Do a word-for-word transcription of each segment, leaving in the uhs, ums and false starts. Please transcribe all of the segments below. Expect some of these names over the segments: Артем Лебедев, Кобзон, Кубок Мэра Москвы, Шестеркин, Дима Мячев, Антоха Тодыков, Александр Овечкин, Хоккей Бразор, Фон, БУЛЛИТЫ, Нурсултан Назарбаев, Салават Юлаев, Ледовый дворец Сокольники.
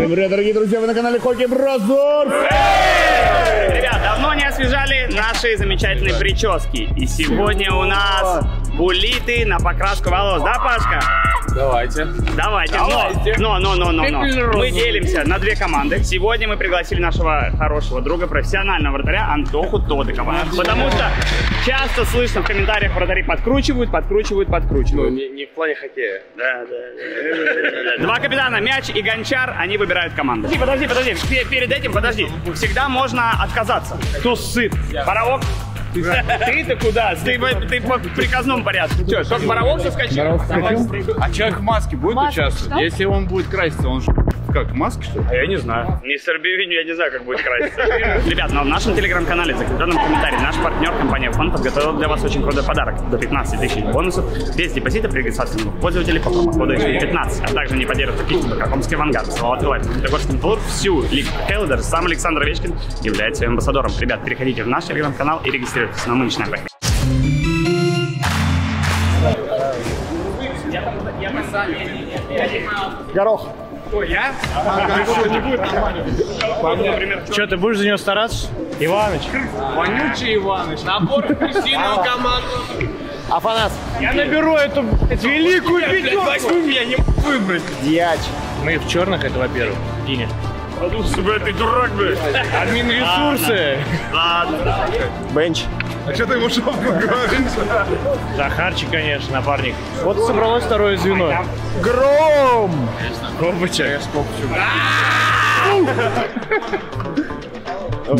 Всем привет, дорогие друзья, вы на канале Хоккей Бразор! Ребят, давно не освежали наши замечательные прически. И сегодня у нас булиты на покраску волос, да, Пашка? Давайте. Давайте. Давайте. Но, но, но, но, но, но. Мы делимся на две команды. Сегодня мы пригласили нашего хорошего друга, профессионального вратаря Антоху Тодыкова. Потому что часто слышно в комментариях, вратари подкручивают, подкручивают, подкручивают. Ну, не, не в плане хоккея. Да, да, да. Два капитана, Мяч и Гончар, они выбирают команду. Подожди, подожди, подожди. Перед этим, подожди. Всегда можно отказаться. Кто сыт? Паровок. Ты-то куда? Ты, ты по приказному порядку. Че, только Боровок соскочил? А человек в маске будет маске участвовать? Что? Если он будет краситься, он же как, в маске что ли? А я не знаю. Мистер Бивиню я не знаю, как будет краситься. Ребят, но в нашем телеграм-канале, в закрепленном комментарии, наш партнер, компания Фон, подготовила для вас очень крутой подарок. До пятнадцати тысяч бонусов без депозита при регистрации новых пользователей по промокоду пятнадцать. А также не поддержат такие Кракомский Авангард, Салават Юлаев, Магнитогорский Металлург, всю лигу хоккея, даже сам Александр Овечкин является своим амбассадором. Ребят, переходите в наш телеграм-канал и регистрируйтесь. Но мы начинаем. Горох. Ой, я? Че, ты будешь за него стараться? Иваныч. Вонючий Иваныч. Набор в крестиную команду. Афанас. Я наберу эту великую пятерку. Я не могу выбрать. Дьяч. Мы в черных, это во-первых. Диня. Ты дурак, блядь. Админ ресурсы. Ладно. Бенч. А что ты ему шапку говоришь? Захарчик, конечно, напарник. Вот собралось второе звено. Гром! Копыча. Я с Копычем.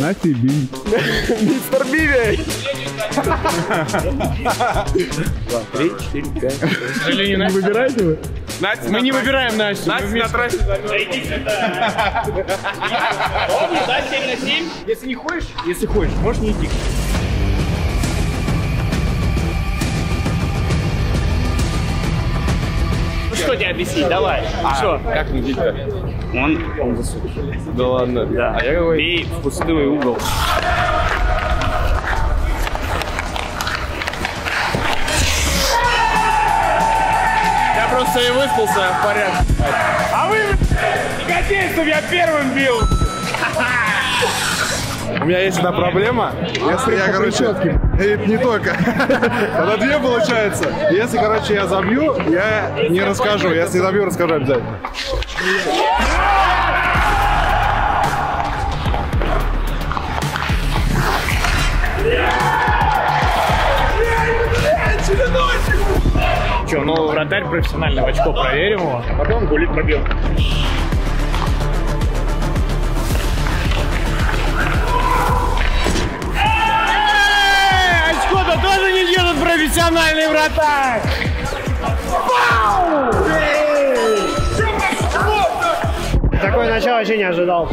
На тебе. Мистер Бивей. Три, четыре, пять. К сожалению, не выбираете вы? Настя, мы не выбираем Настю. Настя на трассе займет. Иди сюда. Ровно, да, семь на семь. Если не хочешь, если хочешь, можешь не идти. Ну что тебе объяснить, давай. А, что? Как не видно? Он, он засудит. Да ладно. Да. А я говорю, бей в пустой угол. И выспался в порядке. А вы не хотели, чтобы я первым бил. У меня есть одна проблема. Если я, короче, не только. Тогда две получается. Если, короче, я забью, я не расскажу. Если не забью, расскажу обязательно. Ну, вратарь профессиональный, в очко проверим его, а потом гулит пробил. Эй, очко-то тоже не делают профессиональный вратарь! Такое начало вообще не ожидал.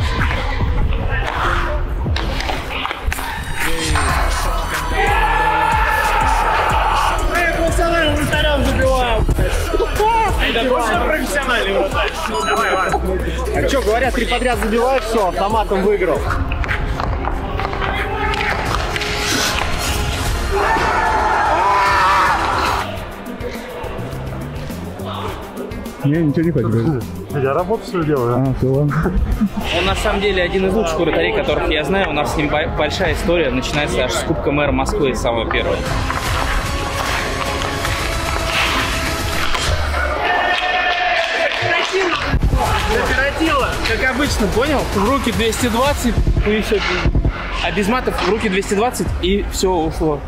А что, говорят, три подряд забиваешь, все, автоматом выиграл. Мне ничего не хочется. Я работу свою делаю. А, все, ладно. Он на самом деле один из лучших вратарей, которых я знаю. У нас с ним большая история. Начинается аж с Кубка Мэра Москвы, самого первого. Как обычно, понял? В руки двести двадцать, и все. А без матов в руки двести двадцать, и все ушло.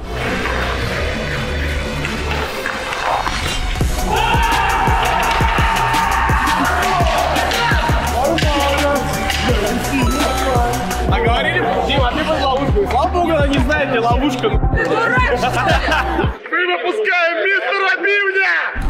А говорили, Дима, ты под ловушку. Слава богу, она не знает, где ловушка. Мы выпускаем мистера Бивня!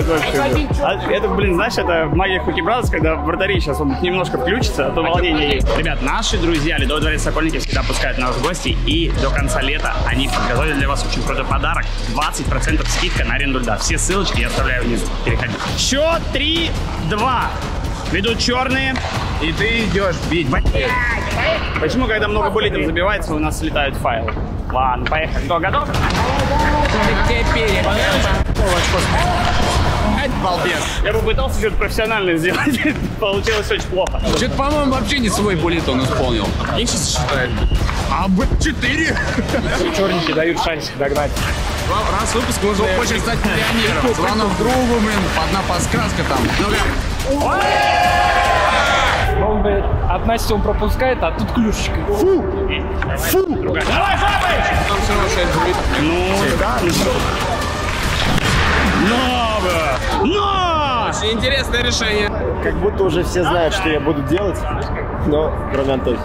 Вообще. А, это, блин, знаешь, это магия Хоккей Бразор, когда вратари сейчас он немножко включится, а то волнение есть. Ребят, наши друзья Ледовый дворец Сокольники всегда пускают нас в гости, и до конца лета они подготовили для вас очень крутой подарок. двадцать процентов скидка на аренду льда. Все ссылочки я оставляю внизу. Переходите. Счет три-два. Ведут черные. И ты идешь бить. Блять! Почему, когда много буллитов забивается, у нас слетают файлы? Ладно, поехали. Кто готов? Теперь. Балбес. Я бы пытался что-то профессионально сделать, получилось очень плохо. Что-то, по-моему, вообще не свой буллит он исполнил. Я сейчас считаю. А, блядь, четыре! Черники дают шанс догнать. Раз выпуск уже хочет стать миллионером. Звонок другу, блин, одна подсказка там. Он говорит, от Насти он пропускает, а тут клюшечка. Фу! Фу! Давай, жабы! Там все равно шесть будет. Ну, да, ну. Но! Очень интересное решение. Как будто уже все знают, что я буду делать, но кроме Антохи.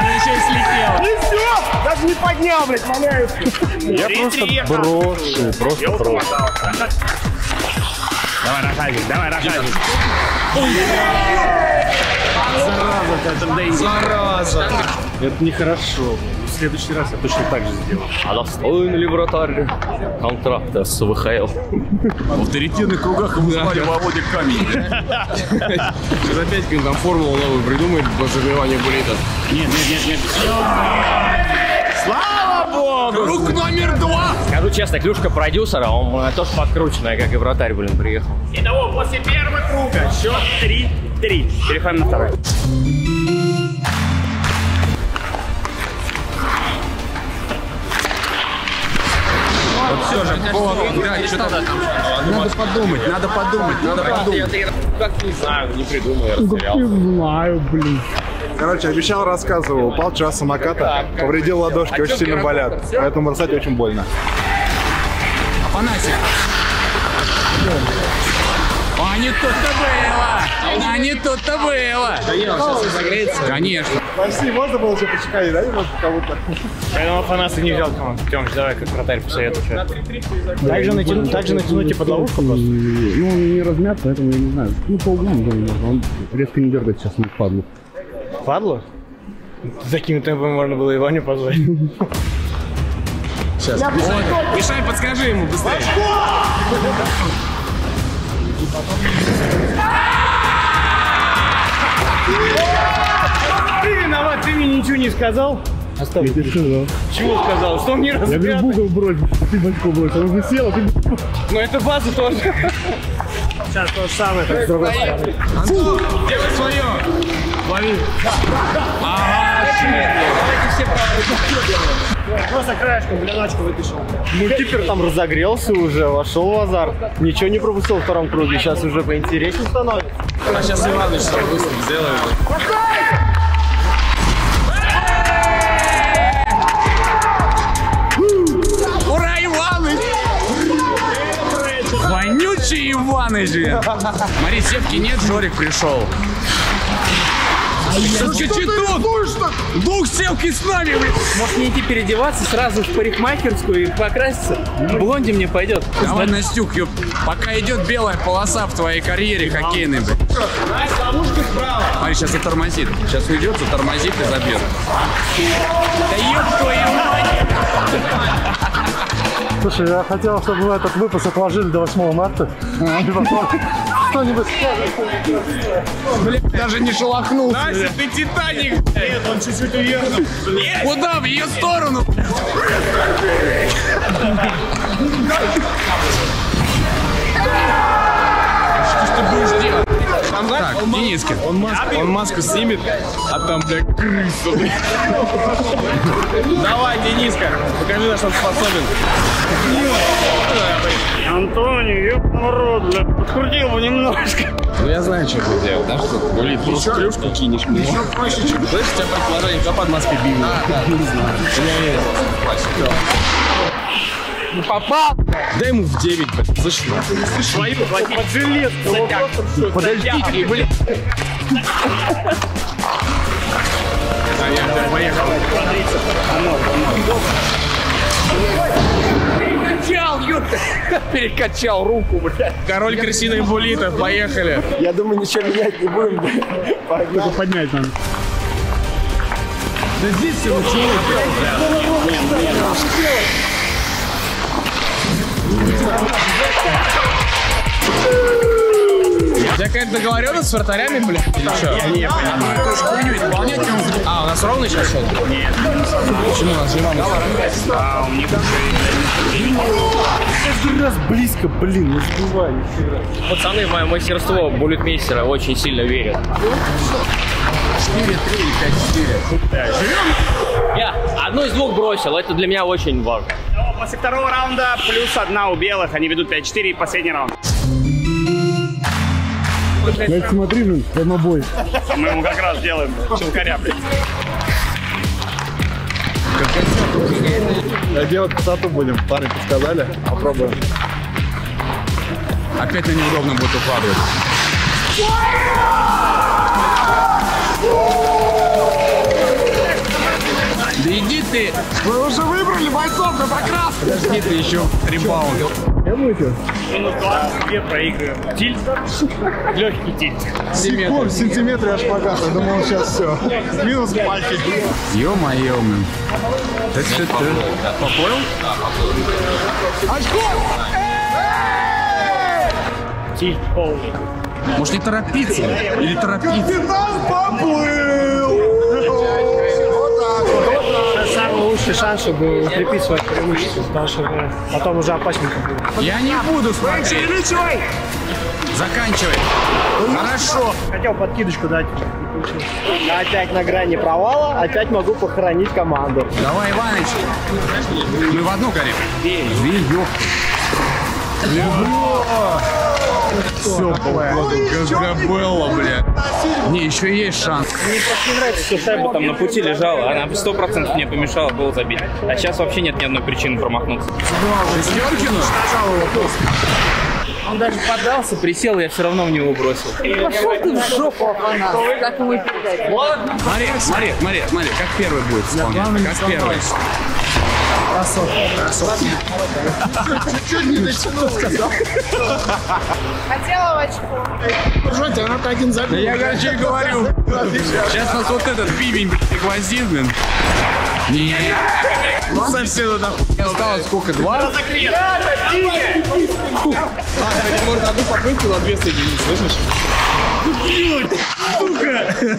И все! Даже не поднял, блядь, валяюсь. Я просто брошу, просто брошу. Давай, Рахазик, давай, Рахазик. Зараза, зараза. Это нехорошо. В следующий раз я точно так же сделаю. А достоин ли вратарь контракта с ВХЛ? В авторитетных кругах ему звали Володя Камень. Через опять там формулу новую придумает по забиванию буллитов. Нет, нет, нет, нет. Слава богу! Круг номер два! Скажу честно, клюшка продюсера, он тоже подкрученная, как и вратарь, блин, приехал. Итого, после первого круга счет три-три. Переходим на второй. Все же, вот, да, что там? Надо подумать, надо подумать, надо подумать. Как не знаю, не придумал, я растерял. Не знаю, блин. Короче, обещал, рассказывал, упал вчера с самоката, повредил ладошки, очень сильно болят, поэтому бросать очень больно. Афанасий! А не тут-то было! А не тут-то было! Да я сейчас разогреется. Конечно. Максим, можно было еще почекать, да? Может, кого-то. Поэтому Афанасий не взял команду. Тёмыч, давай как вратарь посоветуй. Так же натянуть и под ловушку просто? Ну, не размят, поэтому я не знаю. Ну, по углам, он резко не дергает сейчас на падлу. Падлу? Таким темпом можно было и Ваню позвать. Сейчас. Мишань, подскажи ему быстрее. Ты виноват, ты мне ничего не сказал. Оставь. Я тебе сказал. Чего сказал? Что мне рассказать? Я без бугал брось, ты бочку брось, он уже сел, а ты... Ну это база тоже. Сейчас то же самое, так с другой стороны. Антон, делай свое. Лови. Ага, давайте все правы. Просто краешком гляночку вытащил. Мультипер там разогрелся уже, вошел в азарт. Ничего не пропустил в втором круге, сейчас уже поинтереснее становится. А сейчас Иваныч там быстро сделаем. Ура, Иваныч! Вонючий Иваныч! Смотри, сетки нет, Жорик пришел. Слушай, что ты дух селки с нами, блин. Может не идти переодеваться, сразу в парикмахерскую и покраситься? Блонди мне пойдет. Давай, Настюк, ёп. Пока идет белая полоса в твоей карьере хоккейной, блин. Настя, ловушка справа. Смотри, сейчас и тормозит. Сейчас уйдет, затормозит и забьет. Да ёб твою мать! Слушай, я хотел, чтобы вы этот выпуск отложили до восьмого марта. Кто-нибудь даже не шелохнулся. Настя, ты Титаник. Нет, он чуть-чуть уехал. Куда? В ее сторону. Что ты будешь делать? Так, Дениски. Он маску, он маску снимет, а там, бля, крыса. Давай, Дениска, покажи, на что он способен. Антони, ёб народ, бля, подкрутил бы немножко. Ну я знаю, что ты делал, да? Что ты, блин, просто клюшку кинешь. Еще проще, чем... Знаешь, у тебя предположение, копа от Москвы бил. А, да, не знаю. У меня есть. Ну попал! Дай ему в девять, блядь. За что? Твою под жилетку. Подождите, блядь. Поехал. Перекачал, Юта. Перекачал руку, блядь. Король крысиных буллитов, поехали. Я думаю, ничего менять не будем, блядь. Только поднять надо. Да здесь все началось. Let's go. Я какая-то договоренность с вратарями, блядь, или что? Я не понимаю. Ты же хуйню исполнять не можешь. А, у нас ровный сейчас шел? Нет. Почему у нас не ровный? А, у меня каждый раз близко, блин, не сбивай. Пацаны в мое мастерство буллетмейстера очень сильно верят. четыре три пять четыре. Я одну из двух бросил, это для меня очень важно. После второго раунда плюс одна у белых, они ведут пять четыре и последний раунд. Блядь, смотри, блин, дальнобой. Мы ему как раз делаем челкаря, блядь. Да, делать красоту будем. Парни подсказали. Попробуем. Опять неудобно будет укладывать. Да иди ты! Вы уже выбрали бойцов на покрас! Подожди, ты еще три балла. Я выпил. Минус двадцать две проигрываем. Тильт. Легкий тильт. Секунд, сантиметры аж погас. Я думал, сейчас все. Минус пальчик. Ё-моё, блин. Это что ты? Поплыл? Да, поплыл. Очко! Тильт полный. Может не торопиться? Или торопиться? Капитан поплыл! Лучший шанс, чтобы укрепить свое преимущество, потому что потом уже опасненько будет. Я не буду смотреть. Заканчивай. Хорошо. Хотел подкидочку дать. Опять на грани провала, опять могу похоронить команду. Давай, Иваныч. Мы в одну горим. Две. Две. Все, Габелла, бля. Не, еще есть шанс. Мне просто не нравится, что шайба там на пути лежала. Она сто процентов мне помешала было забить. А сейчас вообще нет ни одной причины промахнуться. Шестеркину? Он даже поддался, присел, я все равно в него бросил. Пошел ты в жопу, как ему передать. Смотри, смотри, смотри, смотри, как первый будет исполнять. Как первый. Красотка. Красотка. Чуть-чуть не дотянул, сказал. Хотела в очко. Жуть, она так один забил. Я короче говорю. Сейчас нас вот этот бибень пригвоздит, блин. Нет. Совсем туда. Осталось сколько? Два? Ребята, тихо! Может, одну попытку на две соединить, слышишь? Блять, сука! Я не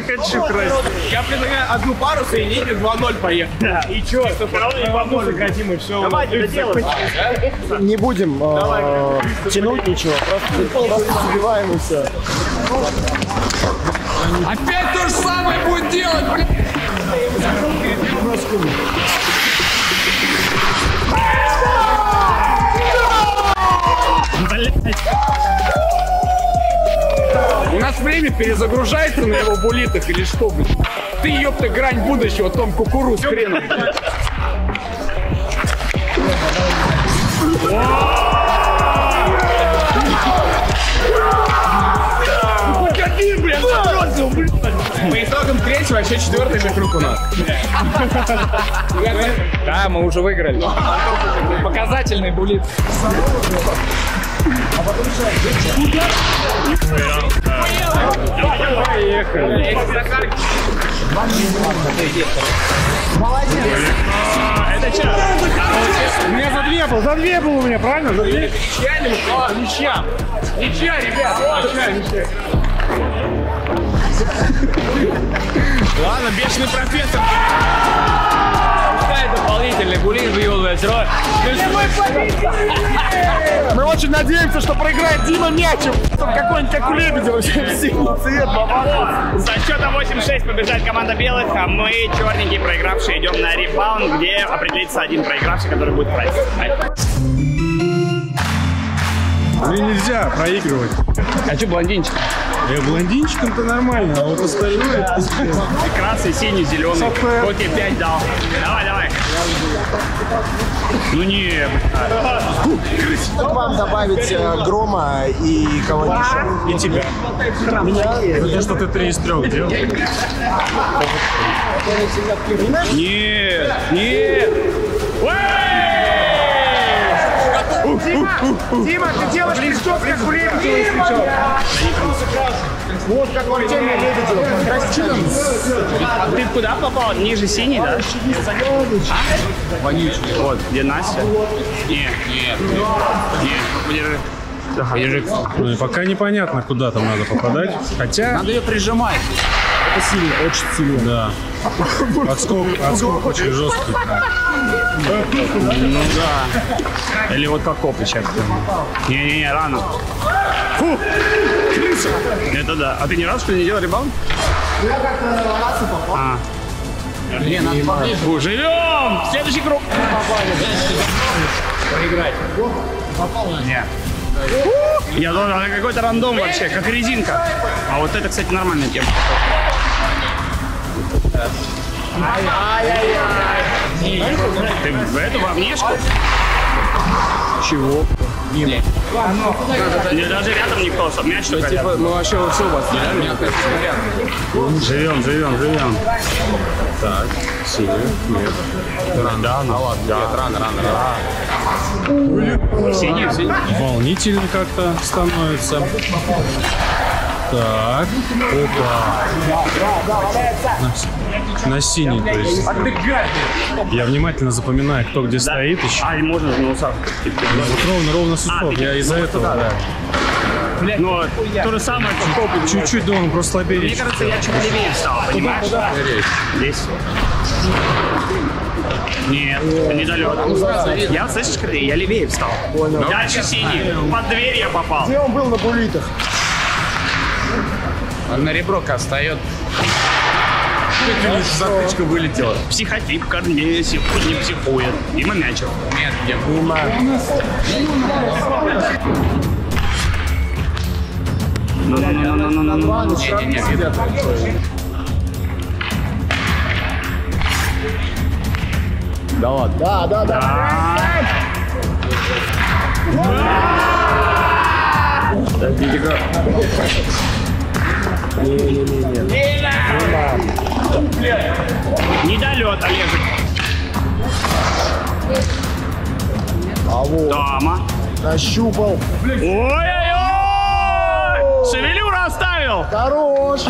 хочу красить. Я предлагаю одну пару соединить и два ноль поехать. Да. И чё? два ноль закатим и все. Давай, это делаем. Не будем тянуть ничего. Просто забиваем и все. Опять то же самое будет делать, блядь! У нас время перезагружается на его буллитах или что, блин? Ты, ёпта, грань будущего, Том Кукуруз, хреном. Уходи, блин, забросил, блин. По итогам третьего, вообще четвертый же круг у нас. Да, мы уже выиграли. Показательный буллит. А потом шаг. Поехали. Молодец. Это че? У меня за две был, за две был у меня, правильно? За две. Ничья, ничья, ребят. Ладно, бешеный профессор. Дополнительный буллинг в Юлве. Мы очень надеемся, что проиграет Дима Мячев. Какой-нибудь как у Лебедева вообще в синий цвет. За счетом восемь шесть побеждает команда белых, а мы, черненькие проигравшие, идем на ребаунд, где определится один проигравший, который будет прайс. Мне нельзя проигрывать. А что блондинчик? Я блондинчиком-то нормально, а вот остальное... Красный, синий, зеленый. Хоккей пять дал. Давай, давай. Ну не... Как вам добавить Грома и кого-нибудь еще? И тебя. Меня? За то, что ты три из трех делал. Нет, нет. Дима, Дима, ты делаешь листок, как в Лебедева исключал. Вот как в Артеме Лебедева. Красивым. А ты куда попал? Ниже синий, да? А? Вонючий. Вот, где Настя? Нет, нет, нет. Нет, подержи. Ну, пока непонятно, куда там надо попадать. Хотя... Надо ее прижимать. Это сильно, очень сильно. Да. Отскок, отскок очень жесткий. Ну да. Или вот как копычек. Не-не-не, рано. Фу! Это да. А ты ни разу что не делал ребаун? Я как-то раз и попал. А. Не, надо поближе. Живем! Следующий круг. Поиграть. Попал на меня. Я думал, это какой-то рандом вообще, как резинка. А вот это, кстати, нормальная тема. Ай-яй-яй. Ты в эту во внешку? Чего? Мимо. Даже рядом никто, чтоб мяч только рядом. Мы вообще во все бассейн. Живем, живем, живем. Так, сильно. Да, ну ладно. Рано, рано, рано. Синий, синий. Волнительно как-то становится. Так, опа. На синий, то есть. Я внимательно запоминаю, кто где стоит еще. А, и можно же на усах. Ровно, ровно с усов. Я из-за этого. Но то же самое, как чуть-чуть думал, просто слабее. Мне кажется, я чуть левее встал, понимаешь? Здесь. Нет, недалеко. Я, слышишь, я левее встал. Дальше синий. Под дверь я попал. Где он был на булитах? На реброк остается. Затычка вылетела. Психотип, корней, сегодня не психует. Дима Мячев. Нет, я понимаю. Да ладно. Да, да, да. Не-не-не-не. Недолет, Олежек. А вот. Дама. Нащупал. Ой-ой-ой! Шевелюру оставил! Хорош!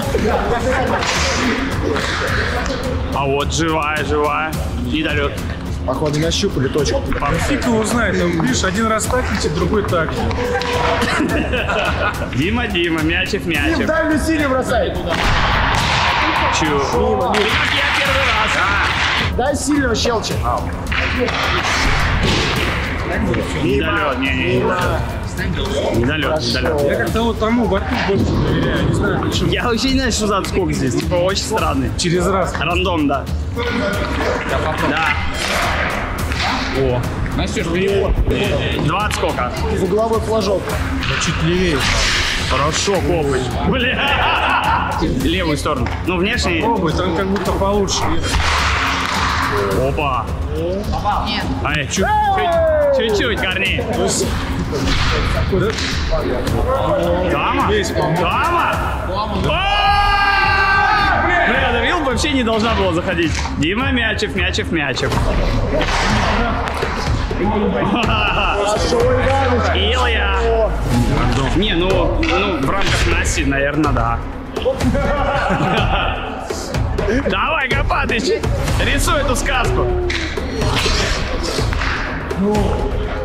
А вот живая, живая. Недолет. Походу нащупали точку. Фиг его знает, там, видишь, один раз так летит, другой так. Дима, Дима, Мячев, Мячев. Дим, дай мне сильно бросай. Чего? Дима, Дима. Ты как я первый раз. А. Дай сильного щелча. Недолет, не-не-не. Недолет, недолет. Я как-то вот тому борту больше доверяю, не знаю почему. Я вообще не знаю, что за отскок здесь, типа очень странный. Через раз. Рандом, да. Да. О, Настюш, перевод. Два отскока. В угловой флажок. Да чуть левее. Хорошо, копыч. Блин. Левую сторону. Ну, внешне. Попробуй, там как будто получше. Опа. Нет. Ай, чуть-чуть, Корней. Дама? Дама? Блин, вилл вообще не должна была заходить. Дима Мячев, Мячев, Мячев. Илья. Не, ну, ну в рамках Наси, наверное, да. Давай, Гопатыч, рисуй эту сказку.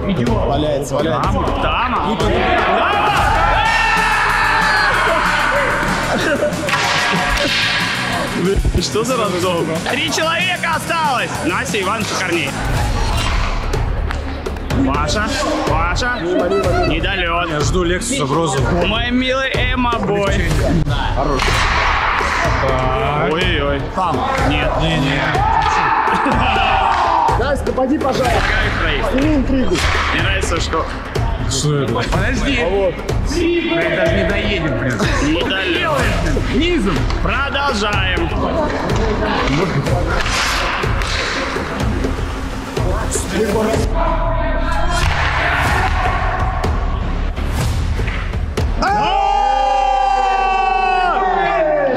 Валяется, валяется. Тама. Что за разговор? Три человека осталось. Настя, Иван, Корней. Паша, Паша, недолет. Я жду Лексуса в розу. Мой милый эмобой. Хорош. Ой-ой-ой. Там. Нет. Не-не. Настя, напади, пожалуйста. Сними интригу. Мне нравится, что... Что это? Подожди. Мы даже не доедем, блин. Недолет. Низом. Продолжаем.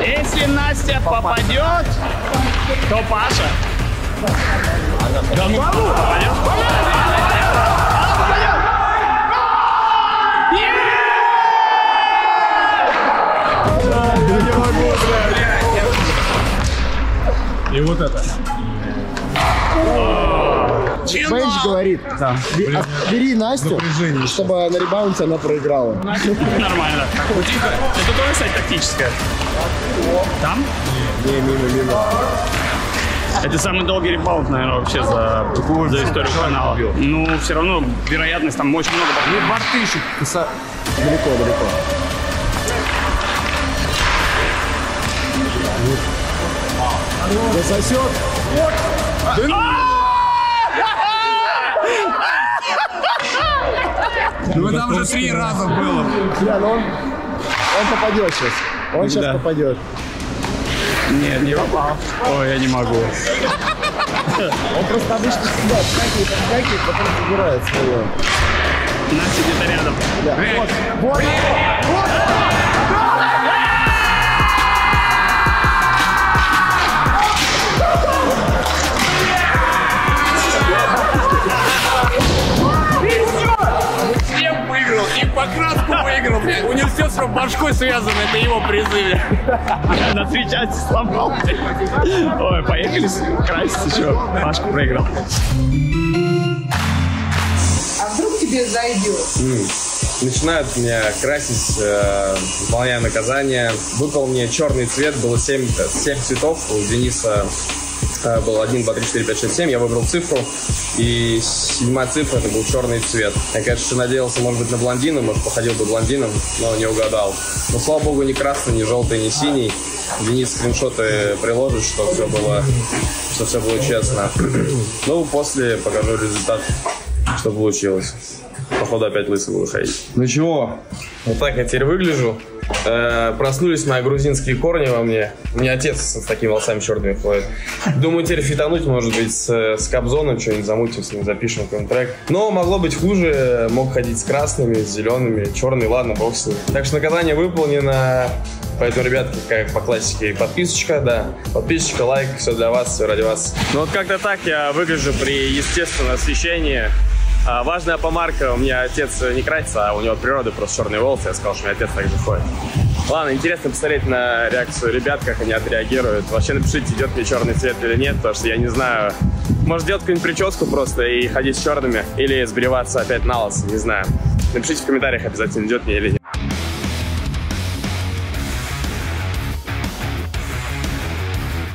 Если Настя попадет, то Паша. Да ну, попадет. Она попадет. Не могу, блядь. И вот это. Пейдж говорит, да. бери Настю, напряжение, чтобы на ребаунте она проиграла. Нормально. Тихо. Это тоже, кстати, тактическая. Там? Не, мимо, мимо. Это самый долгий ребаунт, наверное, вообще за, за историю канала. Ну, все равно вероятность там очень много. Ну, бартыщик. Далеко, далеко. Засосет. Ну, там уже три раза было. Бля, ну он попадет сейчас. Он сейчас попадет. Нет, не попал. Ой, я не могу. Он просто обычно сюда вскакивает, вскакивает, потом забирает свое. Настя где-то рядом. Вот, вот, вот. Покраску выиграл, блядь. У него все с башкой связано, это его призыве. Я на три части сломал. Ой, поехали краситься еще. Башку проиграл. А вдруг тебе зайдет? Mm. Начинают меня красить, э, выполняя наказание. Выпал мне черный цвет, было семь, семь цветов. У Дениса э, был один, два, три, четыре, пять, шесть, семь. Я выбрал цифру. И седьмая цифра — это был черный цвет. Я, конечно, надеялся, может быть, на блондина, может, походил бы блондином, но не угадал. Но, слава богу, ни красный, ни желтый, ни синий. Денис скриншоты приложит, что все было, что все было честно. Ну, после покажу результат, что получилось. Походу, опять лысый буду ходить. Ну чего? Вот так я теперь выгляжу. Э-э, проснулись мои грузинские корни во мне. У меня отец с такими волосами черными ходит. Думаю, теперь фитануть, может быть, с, с Кобзоном что-нибудь замутим, с ним запишем какой-нибудь трек. Но могло быть хуже. Мог ходить с красными, с зелеными, черный, ладно, бог с ним. Так что наказание выполнено. Поэтому, ребятки, как по классике, подписочка, да, подписочка, лайк, все для вас, все ради вас. Ну вот как-то так я выгляжу при естественном освещении. А, важная помарка, у меня отец не красится, а у него от природы просто черные волосы, я сказал, что у меня отец так же ходит. Ладно, интересно посмотреть на реакцию ребят, как они отреагируют. Вообще напишите, идет мне черный цвет или нет, потому что я не знаю. Может, делать какую-нибудь прическу просто и ходить с черными, или сбриваться опять на лысо, не знаю. Напишите в комментариях обязательно, идет мне или нет.